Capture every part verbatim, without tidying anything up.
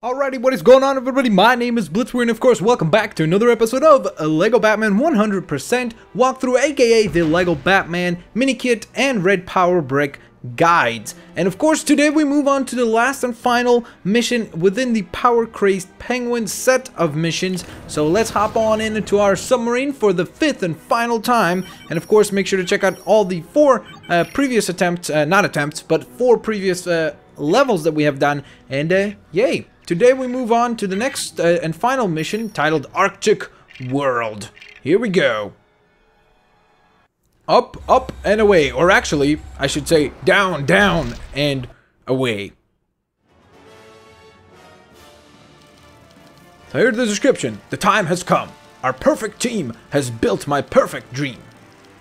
Alrighty, what is going on everybody? My name is Blitzwinger and of course welcome back to another episode of LEGO Batman one hundred percent Walkthrough, aka the LEGO Batman, Minikit, and Red Power Brick guides. And of course today we move on to the last and final mission within the Power Crazed Penguin set of missions. So let's hop on into our submarine for the fifth and final time. And of course make sure to check out all the four uh, previous attempts, uh, not attempts, but four previous uh, levels that we have done. And uh, yay! Today we move on to the next uh, and final mission titled Arctic World. Here we go. Up, up, and away. Or actually, I should say down, down, and away. So here's the description. The time has come. Our perfect team has built my perfect dream.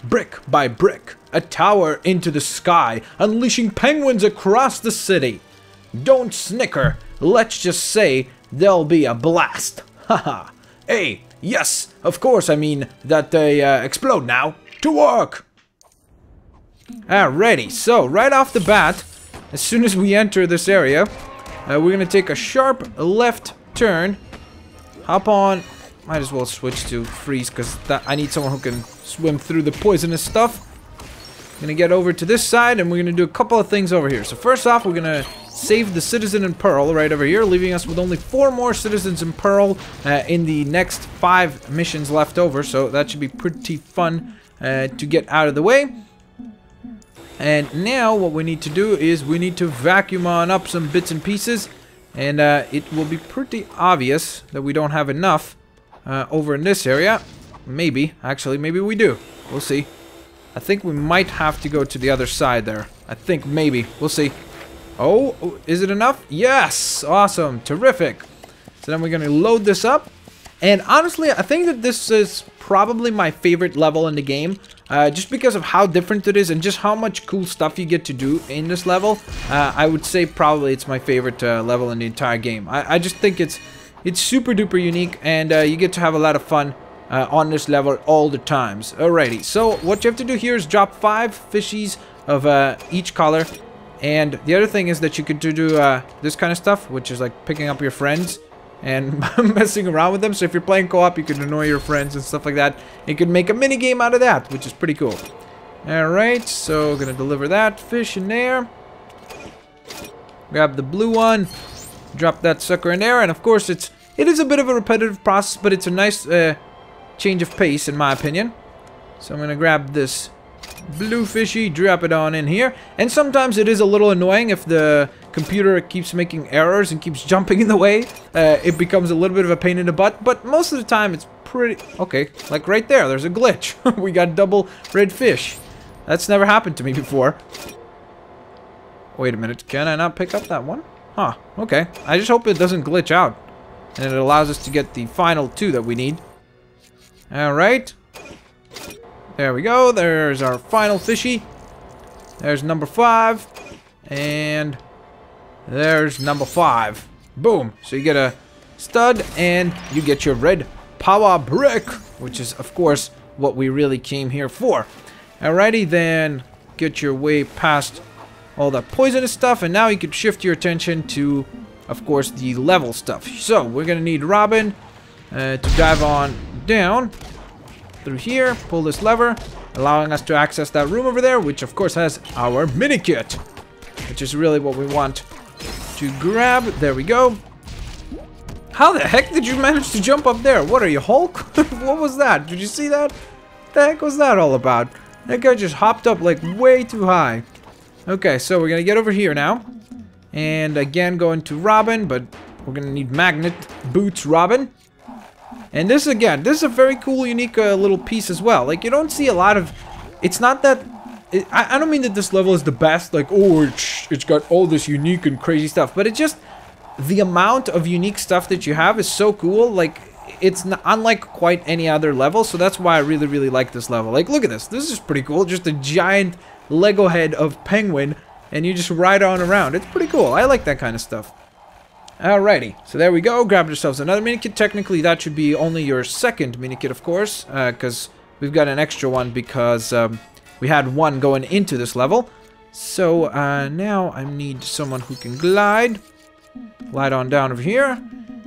Brick by brick, a tower into the sky, unleashing penguins across the city. Don't snicker. Let's just say there'll be a blast. Haha. Hey, yes, of course, I mean that they uh, explode now. To work! Alrighty, so right off the bat, as soon as we enter this area, uh, we're gonna take a sharp left turn. Hop on. Might as well switch to Freeze because I need someone who can swim through the poisonous stuff. Gonna get over to this side and we're gonna do a couple of things over here. So first off, we're gonna save the Citizen in Pearl right over here, leaving us with only four more Citizens in Pearl uh, in the next five missions left over, so that should be pretty fun uh, to get out of the way. And now what we need to do is we need to vacuum on up some bits and pieces, and uh, it will be pretty obvious that we don't have enough uh, over in this area. Maybe, actually, maybe we do. We'll see. I think we might have to go to the other side there. I think maybe. We'll see. Oh, is it enough? Yes! Awesome. Terrific. So then we're going to load this up. And honestly, I think that this is probably my favorite level in the game. Uh, just because of how different it is and just how much cool stuff you get to do in this level. Uh, I would say probably it's my favorite uh, level in the entire game. I, I just think it's it's super duper unique. And uh, you get to have a lot of fun uh, on this level all the times. Alrighty. So what you have to do here is drop five fishies of uh, each color. And the other thing is that you could do uh, this kind of stuff, which is like picking up your friends and messing around with them. So if you're playing co-op, you could annoy your friends and stuff like that. You could make a mini game out of that, which is pretty cool. All right, so gonna deliver that fish in there. Grab the blue one, drop that sucker in there, and of course it's it is a bit of a repetitive process, but it's a nice uh, change of pace in my opinion. So I'm gonna grab this blue fishy, drop it on in here. And sometimes it is a little annoying if the computer keeps making errors and keeps jumping in the way. Uh, it becomes a little bit of a pain in the butt, but most of the time it's pretty... Okay, like right there, there's a glitch. We got double red fish. That's never happened to me before. Wait a minute, can I not pick up that one? Huh, okay. I just hope it doesn't glitch out. And it allows us to get the final two that we need. Alright. There we go. There's our final fishy. There's number five. And there's number five. Boom. So you get a stud and you get your red power brick, which is, of course, what we really came here for. Alrighty, then get your way past all that poisonous stuff. And now you can shift your attention to, of course, the level stuff. So we're going to need Robin uh, to dive on down through here, pull this lever, allowing us to access that room over there, which of course has our Minikit, which is really what we want to grab. There we go. How the heck did you manage to jump up there? What are you, Hulk? What was that? Did you see that? What the heck was that all about? That guy just hopped up like way too high. Okay, so we're gonna get over here now, and again going to Robin, but we're gonna need Magnet Boots Robin. And this, again, this is a very cool, unique uh, little piece as well. Like, you don't see a lot of... It's not that... It, I, I don't mean that this level is the best. Like, oh, it's, it's got all this unique and crazy stuff. But it's just... The amount of unique stuff that you have is so cool. Like, it's not, unlike quite any other level. So that's why I really, really like this level. Like, look at this. This is pretty cool. Just a giant Lego head of penguin. And you just ride on around. It's pretty cool. I like that kind of stuff. Alrighty, so there we go. Grab yourselves another Minikit. Technically, that should be only your second Minikit, of course, because uh, we've got an extra one because um, we had one going into this level. So uh, now I need someone who can glide. Glide on down over here.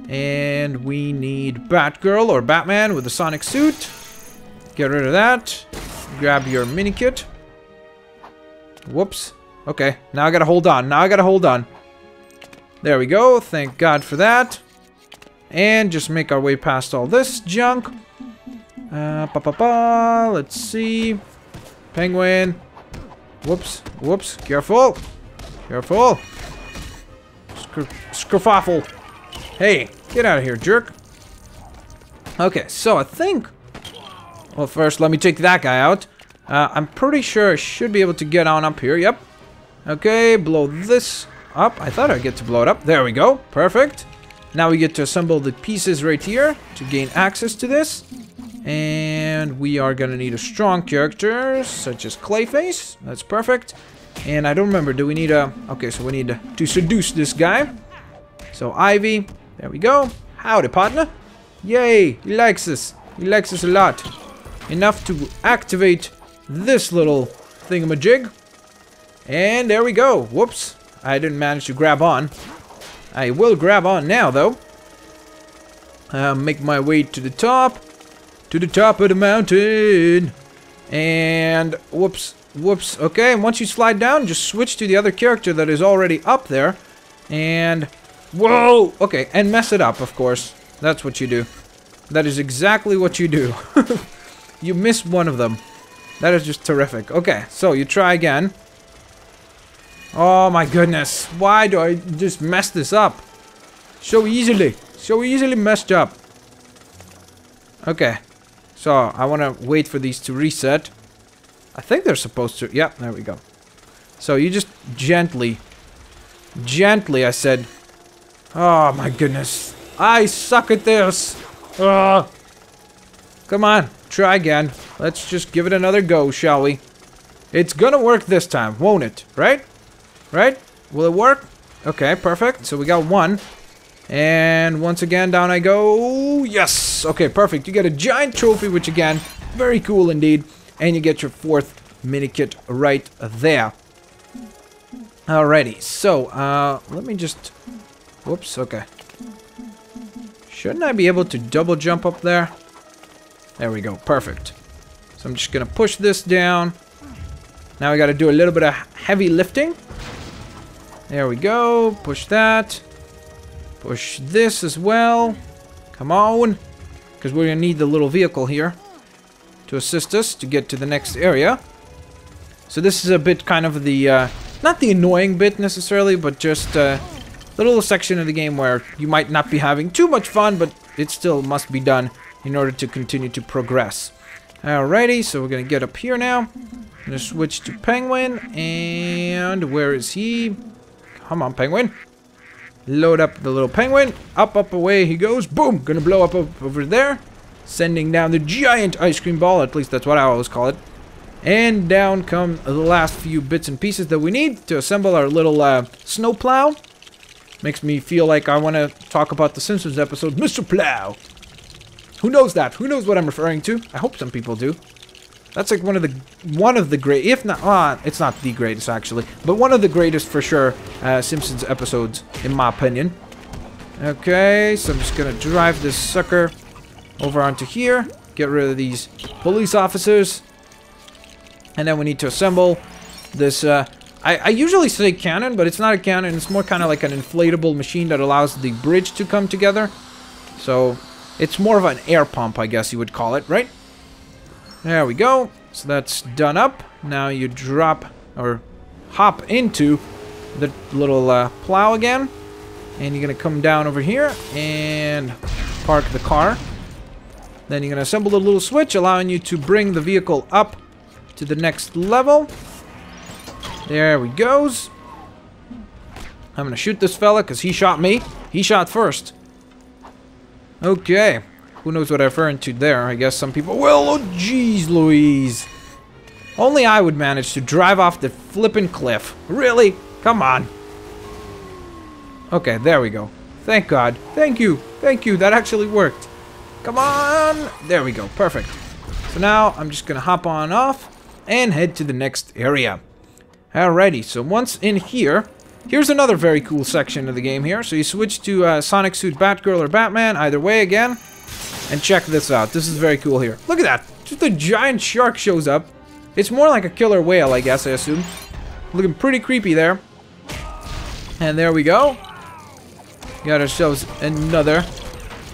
And we need Batgirl or Batman with a sonic suit. Get rid of that. Grab your Minikit. Whoops. Okay, now I gotta hold on. Now I gotta hold on. There we go. Thank God for that. And just make our way past all this junk. Uh, ba -ba -ba. Let's see. Penguin. Whoops. Whoops. Careful. Careful. Scruffle. Hey, get out of here, jerk. Okay, so I think... Well, first, let me take that guy out. Uh, I'm pretty sure I should be able to get on up here. Yep. Okay, blow this up. I thought I'd get to blow it up. There we go. Perfect. Now we get to assemble the pieces right here to gain access to this. And we are going to need a strong character, such as Clayface. That's perfect. And I don't remember. Do we need a... Okay, so we need to, to seduce this guy. So, Ivy. There we go. Howdy, partner. Yay. He likes us. He likes us a lot. Enough to activate this little thingamajig. And there we go. Whoops. I didn't manage to grab on. I will grab on now, though. Uh, make my way to the top. To the top of the mountain. And... Whoops. Whoops. Okay, and once you slide down, just switch to the other character that is already up there. And... Whoa! Okay, and mess it up, of course. That's what you do. That is exactly what you do. You missed one of them. That is just terrific. Okay, so you try again. Oh my goodness. Why do I just mess this up? So easily. So easily messed up. Okay. So, I want to wait for these to reset. I think they're supposed to. Yep, there we go. So, you just gently. Gently, I said. Oh my goodness. I suck at this. Ugh. Come on. Try again. Let's just give it another go, shall we? It's gonna work this time, won't it? Right? Right? Will it work? Okay, perfect. So we got one. And once again, down I go. Yes! Okay, perfect. You get a giant trophy, which again, very cool indeed. And you get your fourth Minikit right there. Alrighty. So, uh, let me just... Whoops, okay. Shouldn't I be able to double jump up there? There we go. Perfect. So I'm just gonna push this down. Now we gotta do a little bit of heavy lifting. There we go. Push that. Push this as well. Come on. Because we're gonna need the little vehicle here to assist us to get to the next area. So this is a bit kind of the... Uh, not the annoying bit necessarily, but just a uh, little section of the game where you might not be having too much fun, but it still must be done in order to continue to progress. Alrighty, so we're gonna get up here now. I'm gonna switch to Penguin, and where is he? Come on, Penguin. Load up the little Penguin. Up, up, away he goes. Boom! Gonna blow up, up over there. Sending down the giant ice cream ball, at least that's what I always call it. And down come the last few bits and pieces that we need to assemble our little uh, snow plow. Makes me feel like I want to talk about the Simpsons episode, Mister Plow. Who knows that? Who knows what I'm referring to? I hope some people do. That's like one of the one of the great, if not, uh, it's not the greatest actually, but one of the greatest for sure uh, Simpsons episodes, in my opinion. Okay, so I'm just gonna drive this sucker over onto here, get rid of these police officers, and then we need to assemble this. Uh, I, I usually say cannon, but it's not a cannon. It's more kind of like an inflatable machine that allows the bridge to come together. So. It's more of an air pump, I guess you would call it, right? There we go. So that's done up. Now you drop or hop into the little uh, plow again. And you're going to come down over here and park the car. Then you're going to assemble the little switch, allowing you to bring the vehicle up to the next level. There we goes. I'm going to shoot this fella because he shot me. He shot first. Okay, who knows what I'm referring to there? I guess some people will. Oh, jeez, Louise. Only I would manage to drive off the flippin' cliff. Really? Come on. Okay, there we go. Thank God. Thank you. Thank you. That actually worked. Come on. There we go. Perfect. So now I'm just gonna hop on off and head to the next area. Alrighty, so once in here, Here's another very cool section of the game here. So you switch to uh, Sonic Suit Batgirl or Batman, either way again. And check this out. This is very cool here. Look at that. Just a giant shark shows up. It's more like a killer whale, I guess, I assume. Looking pretty creepy there. And there we go. Got ourselves another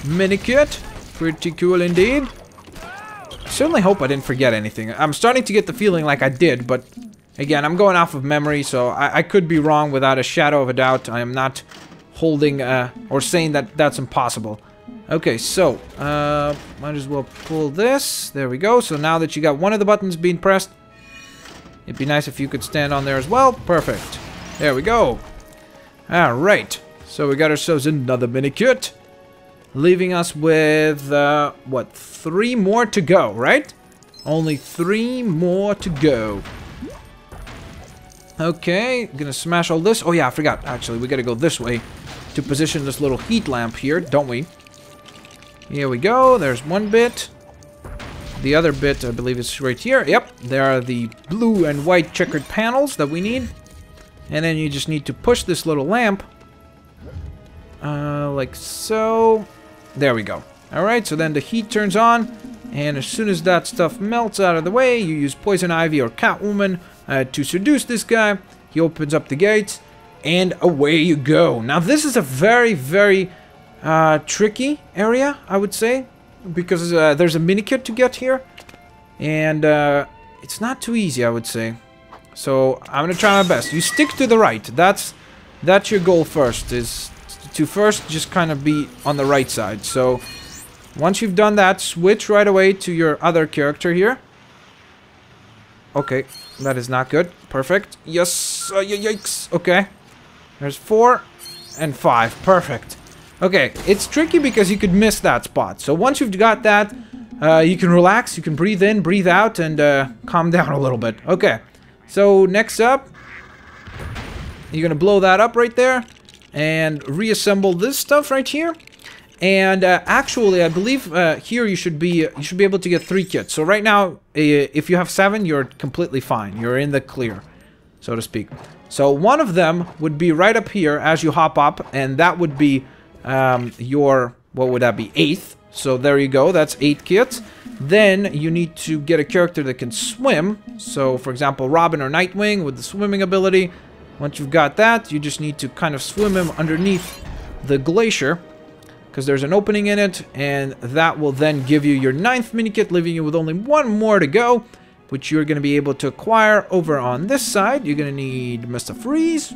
Minikit. Pretty cool indeed. I certainly hope I didn't forget anything. I'm starting to get the feeling like I did, but again, I'm going off of memory, so I, I could be wrong without a shadow of a doubt. I am not holding uh, or saying that that's impossible. Okay, so uh, might as well pull this. There we go. So now that you got one of the buttons being pressed, it'd be nice if you could stand on there as well. Perfect. There we go. All right. So we got ourselves another Minikit, leaving us with uh, what, three more to go, right? Only three more to go. Okay, gonna smash all this. Oh yeah, I forgot. Actually, we gotta go this way to position this little heat lamp here, don't we? Here we go. There's one bit. The other bit, I believe, is right here. Yep, there are the blue and white checkered panels that we need. And then you just need to push this little lamp. Uh, like so. There we go. Alright, so then the heat turns on. And as soon as that stuff melts out of the way, you use Poison Ivy or Catwoman uh, to seduce this guy. He opens up the gates. And away you go. Now, this is a very, very... Uh, tricky area, I would say, because uh, there's a Minikit to get here, and uh, it's not too easy, I would say. So I'm gonna try my best. You stick to the right. That's that's your goal first, is to first just kind of be on the right side. So once you've done that, switch right away to your other character here. Okay, that is not good. Perfect. Yes. Uh, yikes. Okay. There's four and five. Perfect. Okay, it's tricky because you could miss that spot. So once you've got that, uh, you can relax, you can breathe in, breathe out, and uh, calm down a little bit. Okay, so next up, you're going to blow that up right there, and reassemble this stuff right here. And uh, actually, I believe uh, here you should be you should be able to get three kits. So right now, if you have seven, you're completely fine. You're in the clear, so to speak. So one of them would be right up here as you hop up, and that would be... Um, your, what would that be, eighth. So there you go, that's eight kits. Then you need to get a character that can swim. So for example, Robin or Nightwing with the swimming ability. Once you've got that, you just need to kind of swim him underneath the glacier, because there's an opening in it, and that will then give you your ninth Minikit, leaving you with only one more to go, which you're going to be able to acquire over on this side. You're going to need Mister Freeze.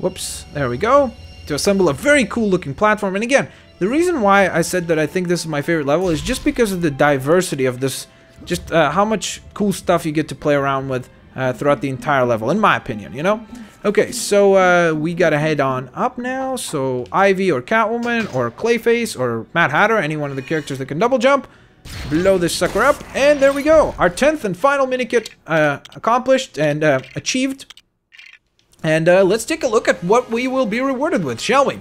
Whoops, there we go. To assemble a very cool looking platform. And again, the reason why I said that I think this is my favorite level is just because of the diversity of this, just uh, how much cool stuff you get to play around with uh, throughout the entire level, in my opinion, you know. Okay, so uh, we gotta head on up now. So Ivy or Catwoman or Clayface or Mad Hatter, any one of the characters that can double jump, blow this sucker up, and there we go, our tenth and final Minikit uh, accomplished and uh, achieved. And uh, let's take a look at what we will be rewarded with, shall we?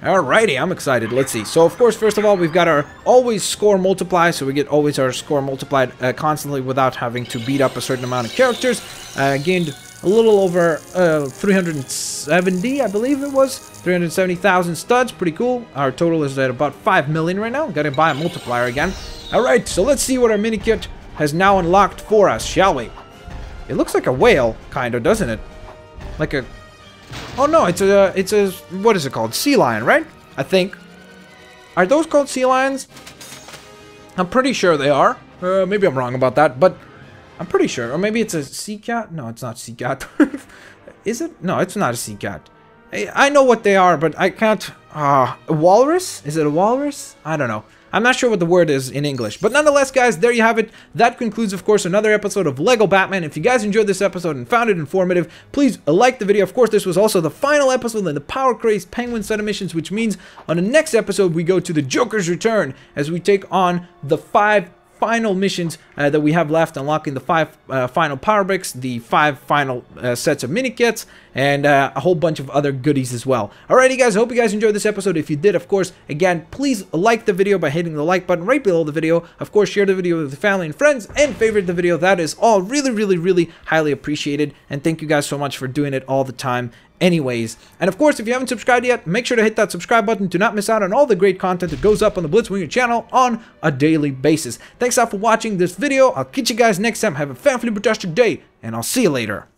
Alrighty, I'm excited. Let's see. So, of course, first of all, we've got our always score multiply. So we get always our score multiplied uh, constantly without having to beat up a certain amount of characters. Uh, gained a little over uh, three hundred seventy, I believe it was. three hundred seventy thousand studs. Pretty cool. Our total is at about five million right now. Got to buy a multiplier again. Alright, so let's see what our Minikit has now unlocked for us, shall we? It looks like a whale, kind of, doesn't it? Like a, oh no, it's a, it's a, what is it called? Sea lion, right? I think. Are those called sea lions? I'm pretty sure they are. Uh, maybe I'm wrong about that, but I'm pretty sure. Or maybe it's a sea cat. No, it's not sea cat. Is it? No, it's not a sea cat. I, I know what they are, but I can't, uh, a walrus? Is it a walrus? I don't know. I'm not sure what the word is in English. But nonetheless, guys, there you have it. That concludes, of course, another episode of LEGO Batman. If you guys enjoyed this episode and found it informative, please like the video. Of course, this was also the final episode in the Power Crazed Penguin set of missions, which means on the next episode, we go to the Joker's Return as we take on the five final missions uh, that we have left, unlocking the five uh, final Power Bricks, the five final uh, sets of Minikits, and uh, a whole bunch of other goodies as well. Alrighty guys, I hope you guys enjoyed this episode. If you did, of course, again, please like the video by hitting the like button right below the video. Of course, share the video with your family and friends, and favorite the video. That is all really, really, really highly appreciated, and thank you guys so much for doing it all the time. anyways. And of course, if you haven't subscribed yet, make sure to hit that subscribe button to not miss out on all the great content that goes up on the Blitzwinger channel on a daily basis. Thanks all for watching this video. I'll catch you guys next time. Have a fantastic day, and I'll see you later.